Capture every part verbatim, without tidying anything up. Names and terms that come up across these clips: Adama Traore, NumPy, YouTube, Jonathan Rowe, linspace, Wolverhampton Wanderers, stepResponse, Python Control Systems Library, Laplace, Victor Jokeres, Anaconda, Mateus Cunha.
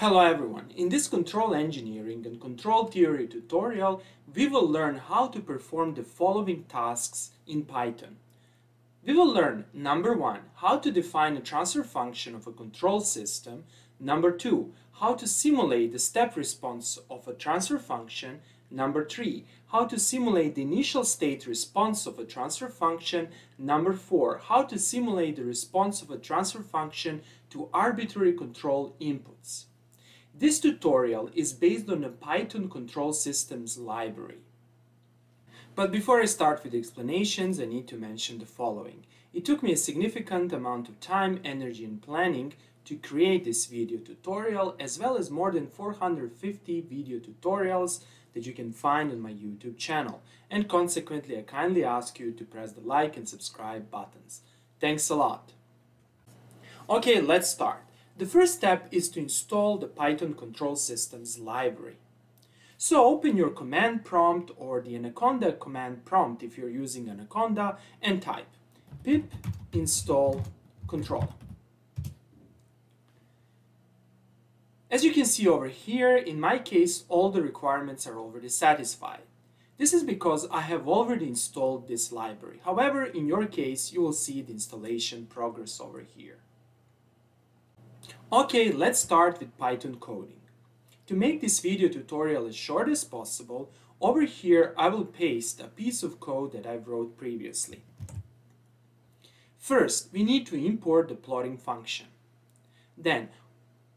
Hello everyone! In this control engineering and control theory tutorial, we will learn how to perform the following tasks in Python. We will learn, number one, how to define a transfer function of a control system, number two, how to simulate the step response of a transfer function, number three, how to simulate the initial state response of a transfer function, number four, how to simulate the response of a transfer function to arbitrary control inputs. This tutorial is based on a Python Control Systems library. But before I start with the explanations, I need to mention the following. It took me a significant amount of time, energy and planning to create this video tutorial, as well as more than four hundred fifty video tutorials that you can find on my YouTube channel. And consequently, I kindly ask you to press the like and subscribe buttons. Thanks a lot! Okay, let's start. The first step is to install the Python Control Systems library. So open your command prompt or the Anaconda command prompt if you're using Anaconda and type pip install control. As you can see over here, in my case, all the requirements are already satisfied. This is because I have already installed this library. However, in your case, you will see the installation progress over here. Okay, let's start with Python coding. To make this video tutorial as short as possible, over here I will paste a piece of code that I wrote previously. First, we need to import the plotting function. Then,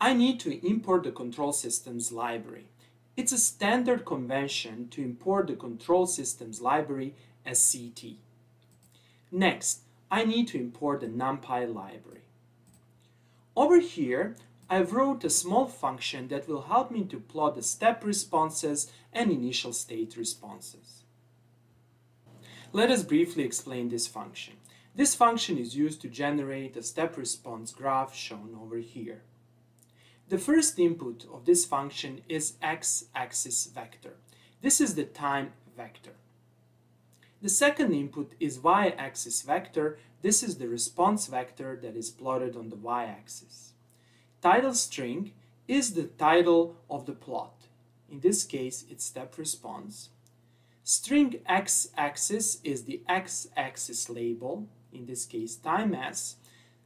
I need to import the control systems library. It's a standard convention to import the control systems library as C T. Next, I need to import the NumPy library. Over here, I wrote a small function that will help me to plot the step responses and initial state responses. Let us briefly explain this function. This function is used to generate a step response graph shown over here. The first input of this function is x-axis vector. This is the time vector. The second input is y-axis vector. This is the response vector that is plotted on the y-axis. Title string is the title of the plot. In this case, it's step response. String x-axis is the x-axis label, in this case time s.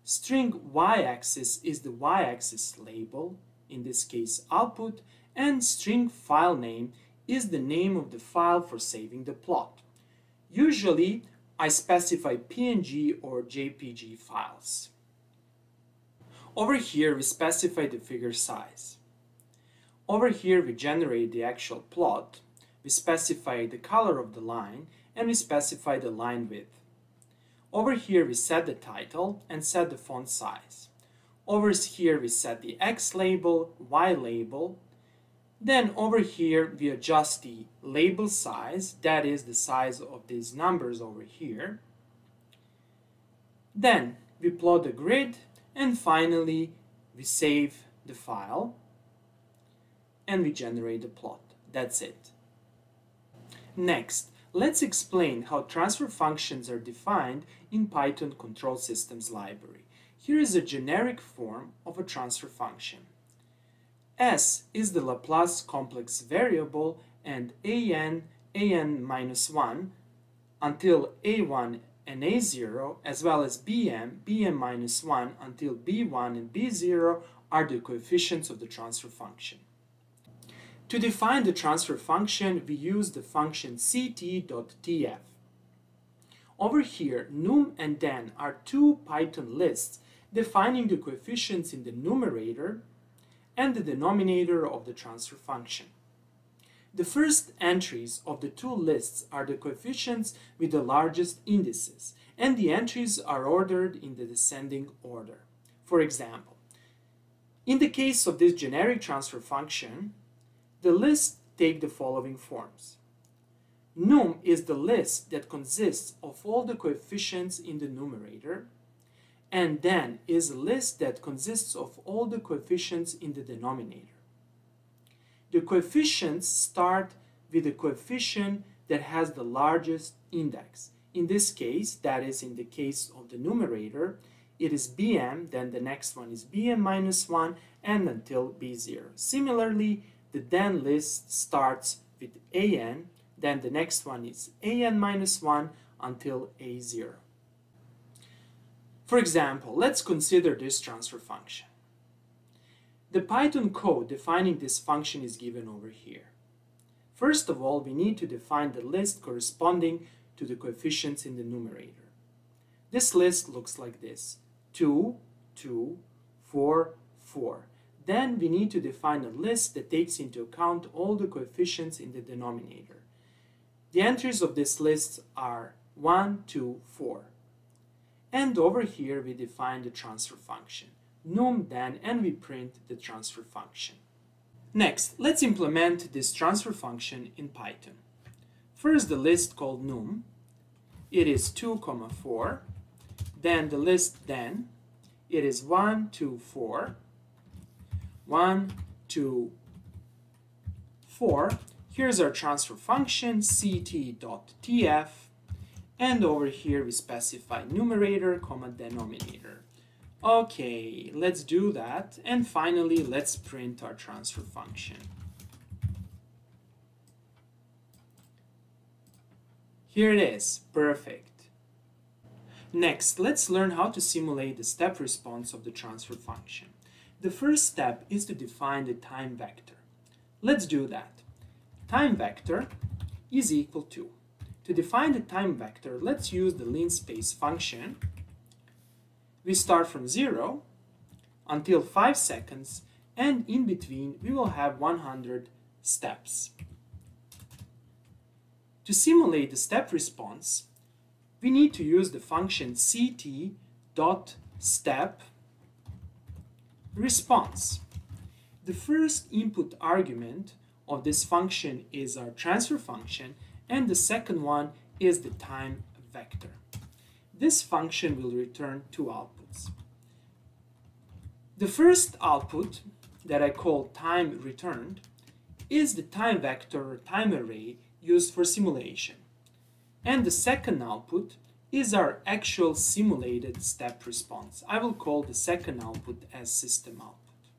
String y-axis is the y-axis label, in this case output. And string file name is the name of the file for saving the plot. Usually, I specify P N G or J P G files. Over here, we specify the figure size. Over here, we generate the actual plot, we specify the color of the line, and we specify the line width. Over here, we set the title and set the font size. Over here, we set the X label, Y label. Then over here we adjust the label size, that is the size of these numbers over here. Then we plot the grid and finally we save the file and we generate the plot. That's it. Next, let's explain how transfer functions are defined in Python Control Systems library. Here is a generic form of a transfer function. S is the Laplace complex variable and an, an minus one until a one and a zero, as well as bm, bm minus one until b one and b zero are the coefficients of the transfer function. To define the transfer function, we use the function ct.tf. Over here, num and den are two Python lists defining the coefficients in the numerator and the denominator of the transfer function. The first entries of the two lists are the coefficients with the largest indices, and the entries are ordered in the descending order. For example, in the case of this generic transfer function, the lists take the following forms. Num is the list that consists of all the coefficients in the numerator, and then is a list that consists of all the coefficients in the denominator. The coefficients start with the coefficient that has the largest index. In this case, that is in the case of the numerator, it is bm, then the next one is bm minus one, and until b zero. Similarly, the then list starts with an, then the next one is an minus one until a zero. For example, let's consider this transfer function. The Python code defining this function is given over here. First of all, we need to define the list corresponding to the coefficients in the numerator. This list looks like this: two, two, four, four. Then we need to define a list that takes into account all the coefficients in the denominator. The entries of this list are one, two, four. And over here we define the transfer function, num then, and we print the transfer function. Next, let's implement this transfer function in Python. First, the list called num. It is two, four. Then the list then. It is one, two, four. one, two, four. Here's our transfer function, ct.tf. And over here we specify numerator, comma, denominator. Okay, let's do that. And finally, let's print our transfer function. Here it is, perfect. Next, let's learn how to simulate the step response of the transfer function. The first step is to define the time vector. Let's do that. Time vector is equal to. To define the time vector, let's use the linspace function. We start from zero until five seconds, and in between we will have one hundred steps. To simulate the step response, we need to use the function ct.stepResponse. The first input argument of this function is our transfer function, and the second one is the time vector. This function will return two outputs. The first output, that I call time returned, is the time vector or time array used for simulation. And the second output is our actual simulated step response. I will call the second output as system output.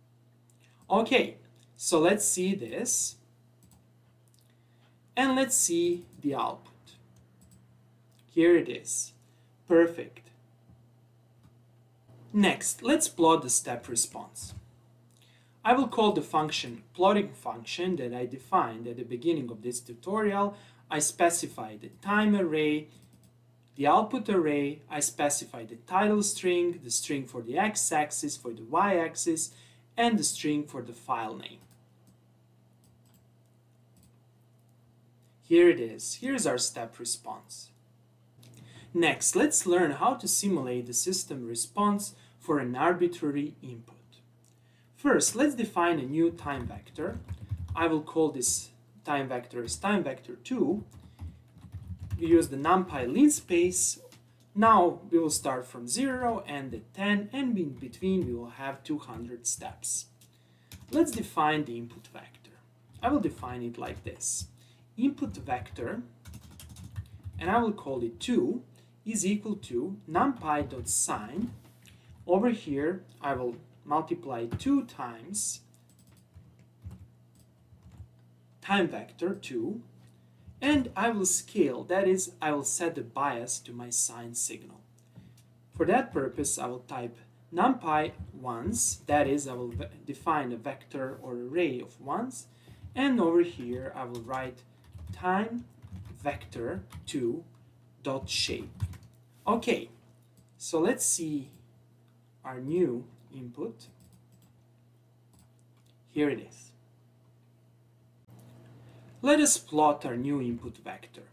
Okay, so let's see this. And let's see the output. Here it is. Perfect. Next, let's plot the step response. I will call the function plotting function that I defined at the beginning of this tutorial. I specify the time array, the output array, I specify the title string, the string for the x-axis, for the y-axis, and the string for the file name. Here it is. Here's our step response. Next, let's learn how to simulate the system response for an arbitrary input. First, let's define a new time vector. I will call this time vector as time vector two. We use the NumPy linspace. Now we will start from zero and at ten, and in between we will have two hundred steps. Let's define the input vector. I will define it like this. Input vector, and I will call it two, is equal to numpy.sign. Over here, I will multiply two times time vector two, and I will scale, that is, I will set the bias to my sine signal. For that purpose, I will type numpy ones, that is, I will define a vector or array of ones, and over here, I will write time vector two dot shape. Okay, so let's see our new input. Here it is. Let us plot our new input vector.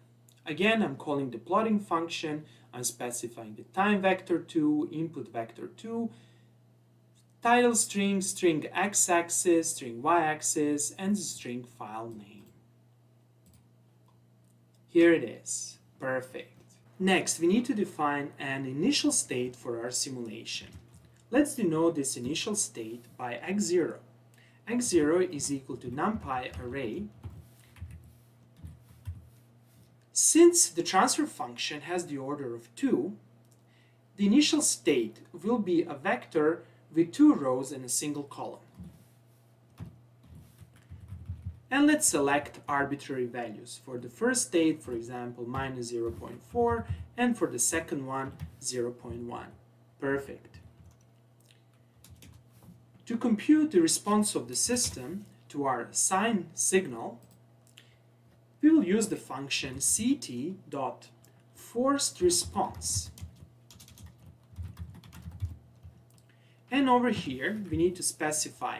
Again, I'm calling the plotting function. I'm specifying the time vector two, input vector two, title string, string x-axis, string y-axis, and the string file name. Here it is. Perfect. Next, we need to define an initial state for our simulation. Let's denote this initial state by x zero. x zero is equal to numpy array. Since the transfer function has the order of two, The initial state will be a vector with two rows and a single column. And let's select arbitrary values. For the first state, for example, minus zero point four, and for the second one, zero point one. Perfect. To compute the response of the system to our sine signal, we will use the function ct.forcedResponse. And over here, we need to specify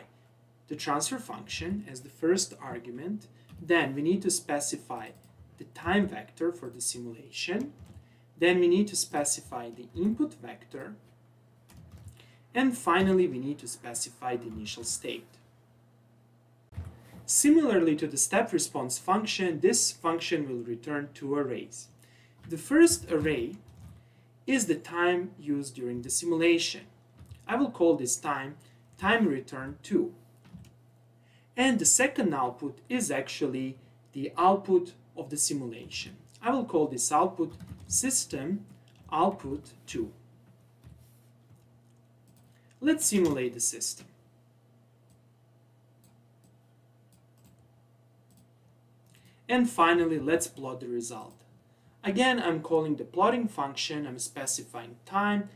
the transfer function as the first argument. Then we need to specify the time vector for the simulation. Then we need to specify the input vector. And finally, we need to specify the initial state. Similarly to the step response function, this function will return two arrays. The first array is the time used during the simulation. I will call this time, time return two. And the second output is actually the output of the simulation. I will call this output system output two. Let's simulate the system. And finally, let's plot the result. Again, I'm calling the plotting function. I'm specifying time,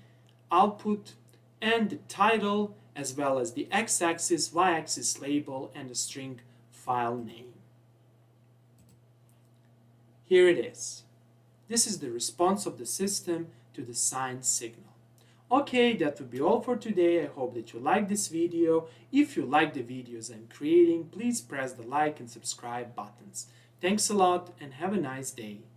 output, and the title, as well as the x-axis, y-axis label, and the string file name. Here it is. This is the response of the system to the sine signal. Okay, that would be all for today. I hope that you liked this video. If you like the videos I'm creating, please press the like and subscribe buttons. Thanks a lot and have a nice day.